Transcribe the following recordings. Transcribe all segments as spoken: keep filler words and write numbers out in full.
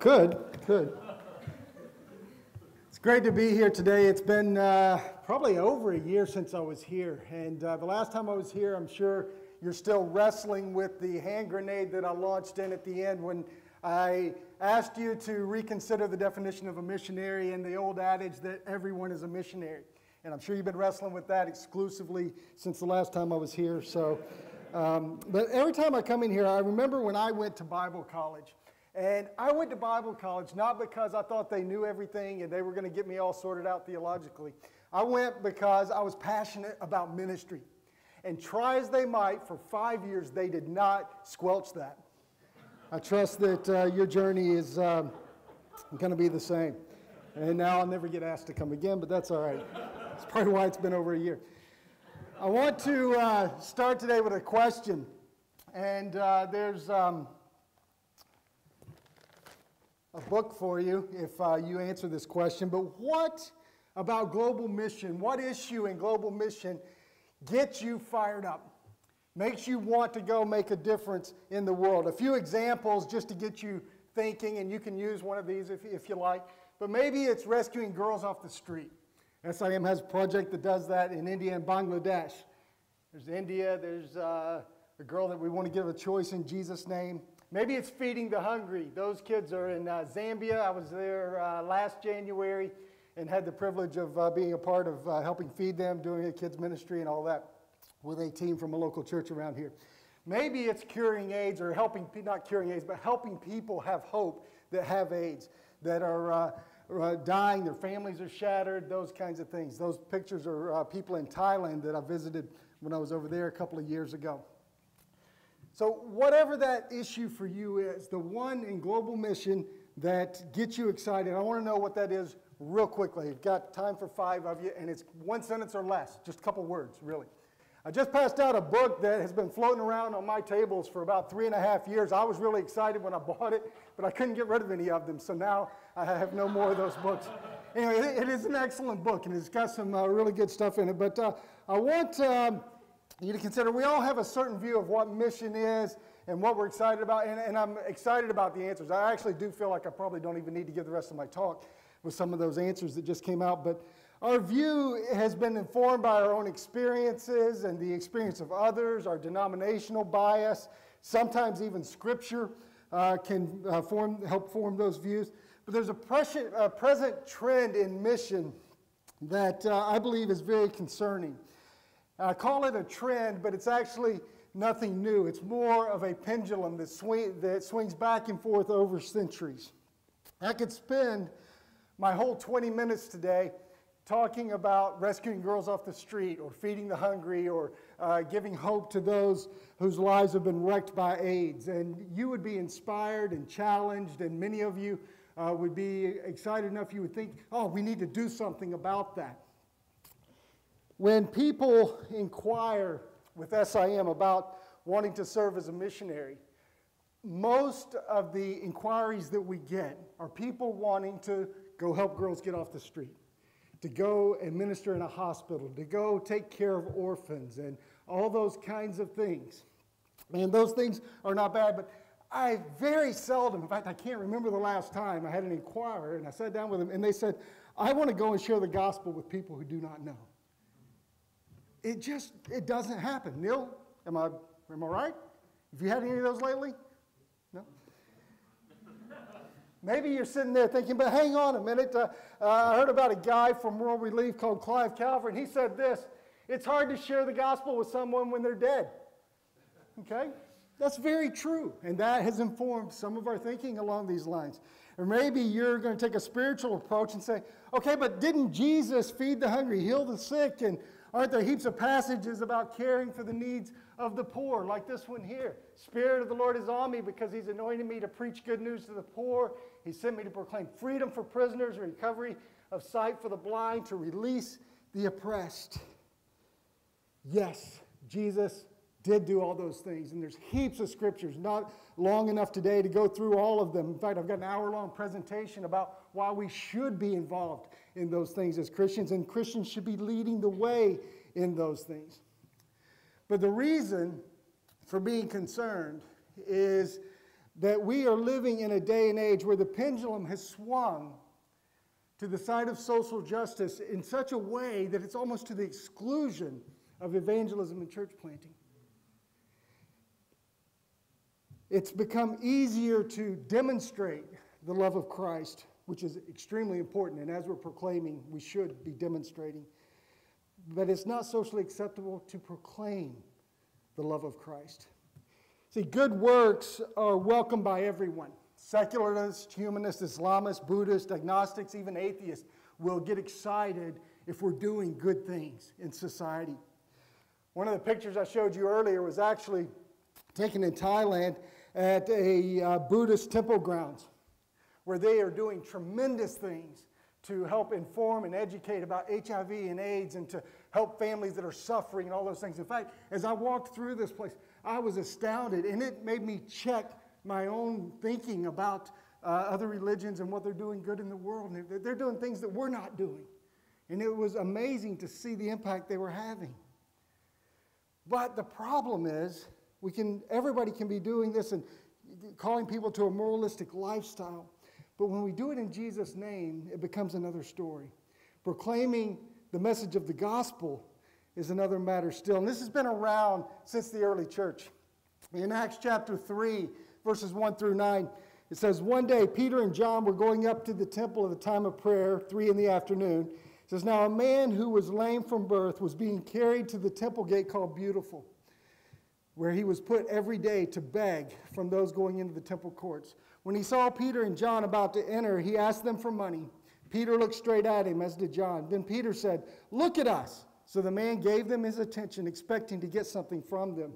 Could, could. It's great to be here today. It's been uh, probably over a year since I was here. And uh, the last time I was here, I'm sure you're still wrestling with the hand grenade that I launched in at the end when I asked you to reconsider the definition of a missionary and the old adage that everyone is a missionary. And I'm sure you've been wrestling with that exclusively since the last time I was here. So, um, but every time I come in here, I remember when I went to Bible college. And I went to Bible college not because I thought they knew everything and they were going to get me all sorted out theologically. I went because I was passionate about ministry. And try as they might, for five years they did not squelch that. I trust that uh, your journey is um, going to be the same. And now I'll never get asked to come again, but that's all right. That's probably why it's been over a year. I want to uh, start today with a question. And uh, there's... Um, a book for you if uh, you answer this question. But what about global mission? What issue in global mission gets you fired up, makes you want to go make a difference in the world? A few examples just to get you thinking, and you can use one of these if, if you like. But maybe it's rescuing girls off the street. S I M has a project that does that in India and Bangladesh. There's India. There's uh, a girl that we want to give a choice in Jesus' name. Maybe it's feeding the hungry. Those kids are in uh, Zambia. I was there uh, last January and had the privilege of uh, being a part of uh, helping feed them, doing a kids ministry and all that with a team from a local church around here. Maybe it's curing AIDS or helping, not curing AIDS, but helping people have hope that have AIDS, that are uh, uh, dying, their families are shattered, those kinds of things. Those pictures are uh, people in Thailand that I visited when I was over there a couple of years ago. So whatever that issue for you is, the one in global mission that gets you excited, I want to know what that is real quickly. I've got time for five of you, and it's one sentence or less, just a couple words, really. I just passed out a book that has been floating around on my tables for about three and a half years. I was really excited when I bought it, but I couldn't get rid of any of them, so now I have no more of those books. Anyway, it is an excellent book, and it's got some uh, really good stuff in it, but uh, I want... Um, you to consider, we all have a certain view of what mission is and what we're excited about, and, and I'm excited about the answers. I actually do feel like I probably don't even need to give the rest of my talk with some of those answers that just came out, but our view has been informed by our own experiences and the experience of others, our denominational bias, sometimes even scripture uh, can uh, form, help form those views. But there's a prescient, uh, present trend in mission that uh, I believe is very concerning. I call it a trend, but it's actually nothing new. It's more of a pendulum that, swing, that swings back and forth over centuries. I could spend my whole twenty minutes today talking about rescuing girls off the street or feeding the hungry or uh, giving hope to those whose lives have been wrecked by AIDS. And you would be inspired and challenged, and many of you uh, would be excited enough you would think, oh, we need to do something about that. When people inquire with S I M about wanting to serve as a missionary, most of the inquiries that we get are people wanting to go help girls get off the street, to go and minister in a hospital, to go take care of orphans, and all those kinds of things. And those things are not bad, but I very seldom, in fact, I can't remember the last time I had an inquirer, and I sat down with them, and they said, I want to go and share the gospel with people who do not know. It just, it doesn't happen. Neil, am I, am I right? Have you had any of those lately? No? Maybe you're sitting there thinking, but hang on a minute. Uh, uh, I heard about a guy from World Relief called Clive Calvert, and he said this, it's hard to share the gospel with someone when they're dead. Okay? That's very true, and that has informed some of our thinking along these lines. Or maybe you're going to take a spiritual approach and say, okay, but didn't Jesus feed the hungry, heal the sick, and aren't there heaps of passages about caring for the needs of the poor, like this one here? Spirit of the Lord is on me because he's anointed me to preach good news to the poor. He sent me to proclaim freedom for prisoners, recovery of sight for the blind, to release the oppressed. Yes, Jesus did do all those things, and there's heaps of scriptures, not long enough today to go through all of them. In fact, I've got an hour-long presentation about why we should be involved in those things as Christians, and Christians should be leading the way in those things. But the reason for being concerned is that we are living in a day and age where the pendulum has swung to the side of social justice in such a way that it's almost to the exclusion of evangelism and church planting. It's become easier to demonstrate the love of Christ, which is extremely important, and as we're proclaiming, we should be demonstrating. But it's not socially acceptable to proclaim the love of Christ. See, good works are welcomed by everyone. Secularists, humanists, Islamists, Buddhists, agnostics, even atheists will get excited if we're doing good things in society. One of the pictures I showed you earlier was actually taken in Thailand at a uh, Buddhist temple grounds, where they are doing tremendous things to help inform and educate about H I V and AIDS and to help families that are suffering and all those things. In fact, as I walked through this place, I was astounded, and it made me check my own thinking about uh, other religions and what they're doing good in the world. And they're doing things that we're not doing. And it was amazing to see the impact they were having. But the problem is, we can, everybody can be doing this and calling people to a moralistic lifestyle. But when we do it in Jesus' name, it becomes another story. Proclaiming the message of the gospel is another matter still. And this has been around since the early church. In Acts chapter three, verses one through nine, it says, "One day Peter and John were going up to the temple at the time of prayer, three in the afternoon. It says, now a man who was lame from birth was being carried to the temple gate called Beautiful, where he was put every day to beg from those going into the temple courts. When he saw Peter and John about to enter, he asked them for money. Peter looked straight at him, as did John. Then Peter said, 'Look at us.' So the man gave them his attention, expecting to get something from them.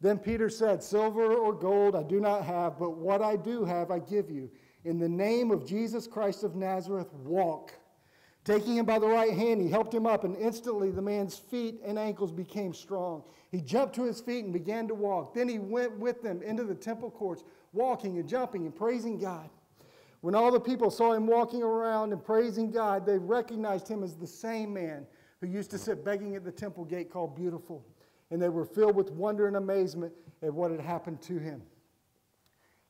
Then Peter said, 'Silver or gold I do not have, but what I do have I give you. In the name of Jesus Christ of Nazareth, walk.' Taking him by the right hand, he helped him up, and instantly the man's feet and ankles became strong. He jumped to his feet and began to walk. Then he went with them into the temple courts, walking and jumping and praising God. When all the people saw him walking around and praising God, they recognized him as the same man who used to sit begging at the temple gate called Beautiful. And they were filled with wonder and amazement at what had happened to him."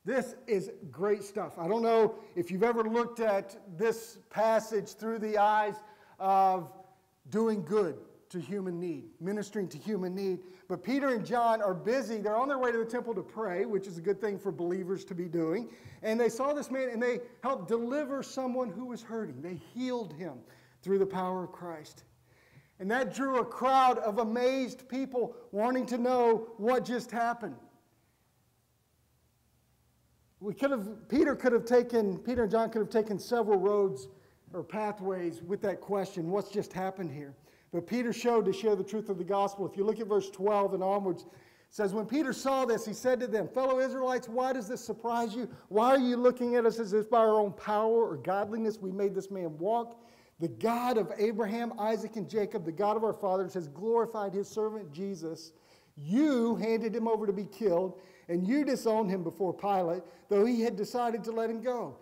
This is great stuff. I don't know if you've ever looked at this passage through the eyes of doing good to human need, ministering to human need. But Peter and John are busy. They're on their way to the temple to pray, which is a good thing for believers to be doing. And they saw this man, and they helped deliver someone who was hurting. They healed him through the power of Christ. And that drew a crowd of amazed people wanting to know what just happened. We could have, Peter could have taken, Peter and John could have taken several roads or pathways with that question, what's just happened here? But Peter showed to share the truth of the gospel. If you look at verse twelve and onwards, it says, "When Peter saw this, he said to them, 'Fellow Israelites, why does this surprise you? Why are you looking at us as if by our own power or godliness we made this man walk? The God of Abraham, Isaac, and Jacob, the God of our fathers, has glorified his servant Jesus. You handed him over to be killed, and you disowned him before Pilate, though he had decided to let him go.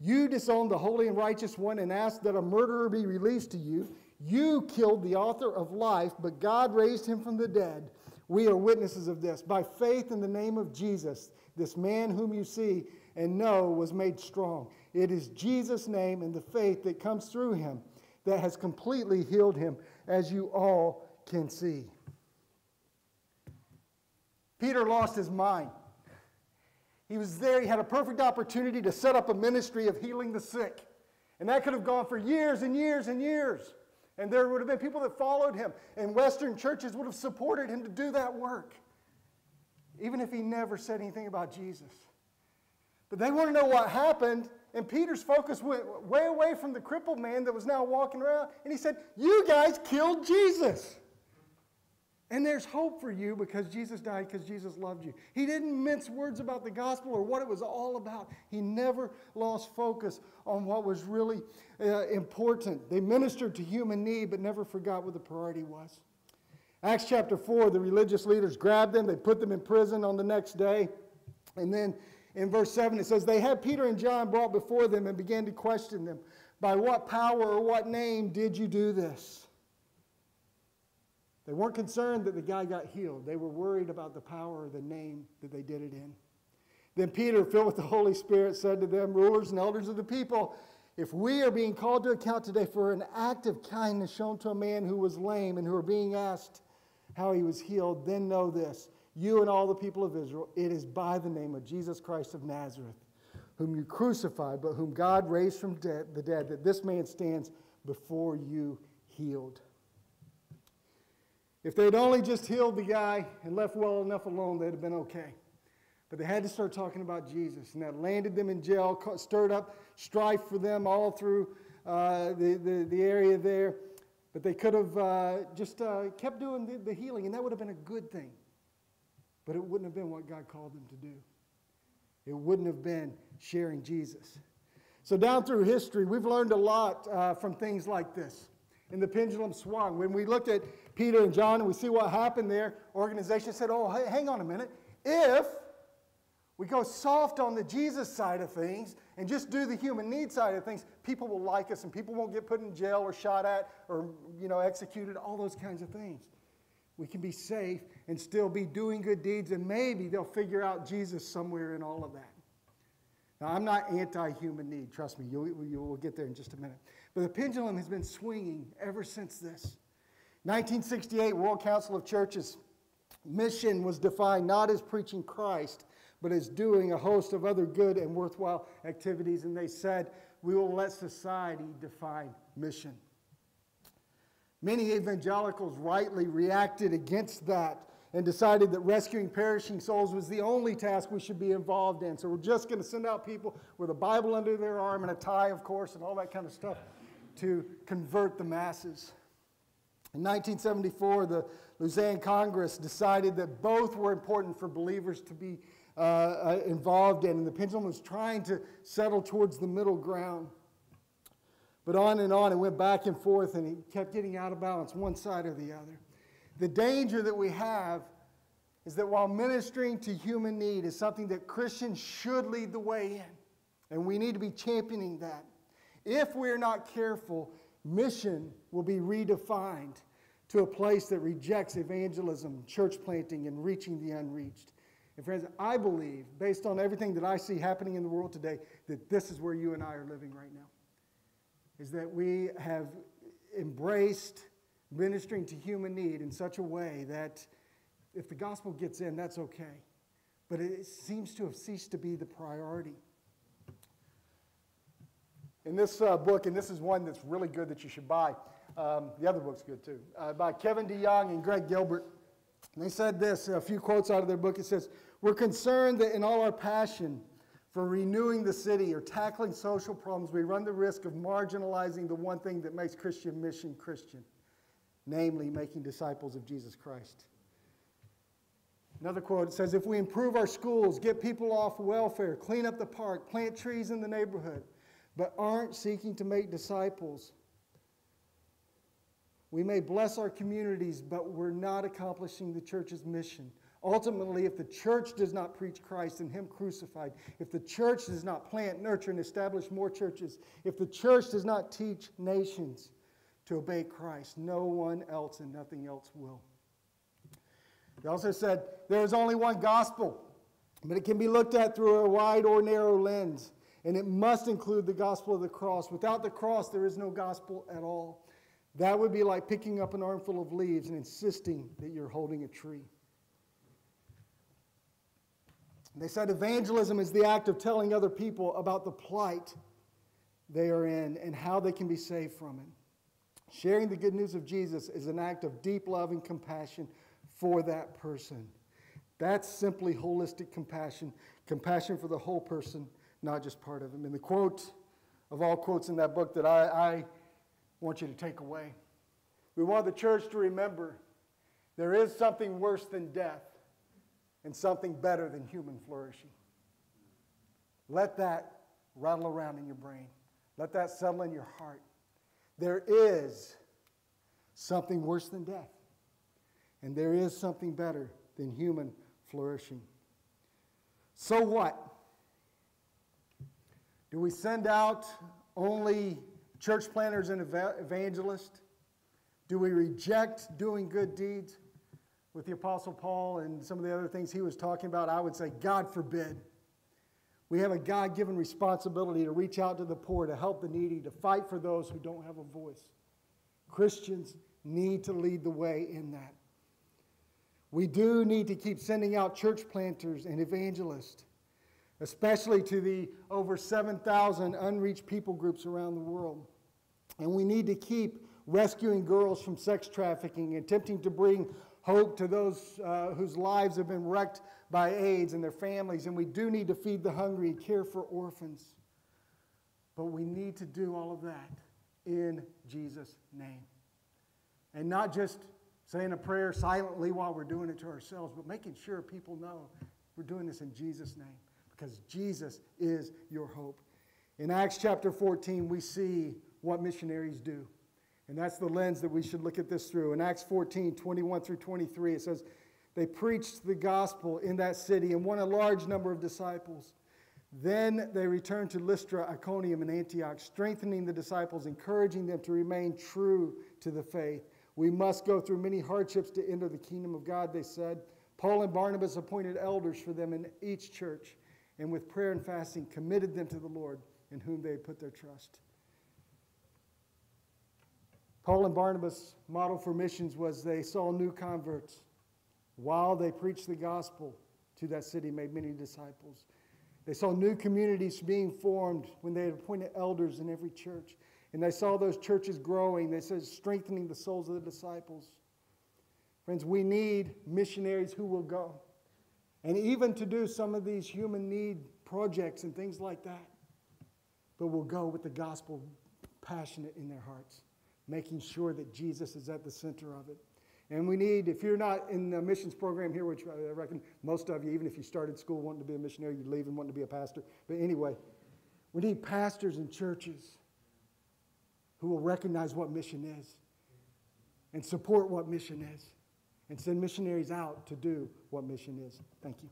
You disowned the holy and righteous one and asked that a murderer be released to you. You killed the author of life, but God raised him from the dead. We are witnesses of this. By faith in the name of Jesus, this man whom you see and know was made strong. It is Jesus' name and the faith that comes through him that has completely healed him, as you all can see.'" Peter lost his mind. He was there. He had a perfect opportunity to set up a ministry of healing the sick. And that could have gone for years and years and years. And there would have been people that followed him. And Western churches would have supported him to do that work, even if he never said anything about Jesus. But they want to know what happened. And Peter's focus went way away from the crippled man that was now walking around. And he said, "You guys killed Jesus. And there's hope for you because Jesus died, because Jesus loved you." He didn't mince words about the gospel or what it was all about. He never lost focus on what was really uh, important. They ministered to human need but never forgot what the priority was. Acts chapter four, the religious leaders grabbed them. They put them in prison on the next day. And then in verse seven, it says, "They had Peter and John brought before them and began to question them, 'By what power or what name did you do this?'" They weren't concerned that the guy got healed. They were worried about the power or the name that they did it in. Then Peter, filled with the Holy Spirit, said to them, rulers and elders of the people, if we are being called to account today for an act of kindness shown to a man who was lame and who are being asked how he was healed, then know this, you and all the people of Israel, it is by the name of Jesus Christ of Nazareth, whom you crucified, but whom God raised from de- the dead, that this man stands before you healed. If they'd only just healed the guy and left well enough alone, they'd have been okay. But they had to start talking about Jesus, and that landed them in jail, stirred up strife for them all through uh, the, the, the area there. But they could have uh, just uh, kept doing the, the healing, and that would have been a good thing. But it wouldn't have been what God called them to do. It wouldn't have been sharing Jesus. So down through history, we've learned a lot uh, from things like this. And the pendulum swung. When we looked at Peter and John and we see what happened there, organization said, oh, hey, hang on a minute. If we go soft on the Jesus side of things and just do the human need side of things, people will like us and people won't get put in jail or shot at or, you know, executed, all those kinds of things. We can be safe and still be doing good deeds, and maybe they'll figure out Jesus somewhere in all of that. Now, I'm not anti-human need. Trust me, you'll, you'll get there in just a minute. But the pendulum has been swinging ever since this. nineteen sixty-eight, World Council of Churches mission was defined not as preaching Christ, but is doing a host of other good and worthwhile activities. And they said, we will let society define mission. Many evangelicals rightly reacted against that and decided that rescuing perishing souls was the only task we should be involved in. So we're just going to send out people with a Bible under their arm and a tie, of course, and all that kind of stuff to convert the masses. In nineteen seventy-four, the Lausanne Congress decided that both were important for believers to be Uh, involved in, and the pendulum was trying to settle towards the middle ground. But on and on, it went back and forth, and it kept getting out of balance, one side or the other. The danger that we have is that while ministering to human need is something that Christians should lead the way in, and we need to be championing that, if we're not careful, mission will be redefined to a place that rejects evangelism, church planting, and reaching the unreached. And friends, I believe, based on everything that I see happening in the world today, that this is where you and I are living right now. Is that we have embraced ministering to human need in such a way that if the gospel gets in, that's okay. But it seems to have ceased to be the priority. In this uh, book, and this is one that's really good that you should buy. Um, the other book's good too. Uh, by Kevin DeYoung and Greg Gilbert. And they said this, a few quotes out of their book. It says, we're concerned that in all our passion for renewing the city or tackling social problems, we run the risk of marginalizing the one thing that makes Christian mission Christian, namely making disciples of Jesus Christ. Another quote, it says, if we improve our schools, get people off welfare, clean up the park, plant trees in the neighborhood, but aren't seeking to make disciples, we may bless our communities, but we're not accomplishing the church's mission. Ultimately, if the church does not preach Christ and Him crucified, if the church does not plant, nurture, and establish more churches, if the church does not teach nations to obey Christ, no one else and nothing else will. They also said, there is only one gospel, but it can be looked at through a wide or narrow lens, and it must include the gospel of the cross. Without the cross, there is no gospel at all. That would be like picking up an armful of leaves and insisting that you're holding a tree. They said evangelism is the act of telling other people about the plight they are in and how they can be saved from it. Sharing the good news of Jesus is an act of deep love and compassion for that person. That's simply holistic compassion, compassion for the whole person, not just part of him. And the quote of all quotes in that book that I... I want you to take away. We want the church to remember there is something worse than death and something better than human flourishing. Let that rattle around in your brain. Let that settle in your heart. There is something worse than death, and there is something better than human flourishing. So what? Do we send out only church planters and evangelists? Do we reject doing good deeds? With the Apostle Paul and some of the other things he was talking about, I would say, God forbid. We have a God-given responsibility to reach out to the poor, to help the needy, to fight for those who don't have a voice. Christians need to lead the way in that. We do need to keep sending out church planters and evangelists, especially to the over seven thousand unreached people groups around the world. And we need to keep rescuing girls from sex trafficking, attempting to bring hope to those uh, whose lives have been wrecked by AIDS and their families. And we do need to feed the hungry and care for orphans. But we need to do all of that in Jesus' name. And not just saying a prayer silently while we're doing it to ourselves, but making sure people know we're doing this in Jesus' name, because Jesus is your hope. In Acts chapter fourteen, we see what missionaries do. And that's the lens that we should look at this through. In Acts fourteen, twenty-one through twenty-three, it says, they preached the gospel in that city and won a large number of disciples. Then they returned to Lystra, Iconium, and Antioch, strengthening the disciples, encouraging them to remain true to the faith. We must go through many hardships to enter the kingdom of God, they said. Paul and Barnabas appointed elders for them in each church, and with prayer and fasting committed them to the Lord, in whom they had put their trust. Paul and Barnabas' model for missions was they saw new converts while they preached the gospel to that city, made many disciples. They saw new communities being formed when they had appointed elders in every church. And they saw those churches growing. They said strengthening the souls of the disciples. Friends, we need missionaries who will go. And even to do some of these human need projects and things like that. But will go with the gospel passionate in their hearts, making sure that Jesus is at the center of it. And we need, if you're not in the missions program here, which I reckon most of you, even if you started school wanting to be a missionary, you'd leave and wanting to be a pastor. But anyway, we need pastors and churches who will recognize what mission is and support what mission is and send missionaries out to do what mission is. Thank you.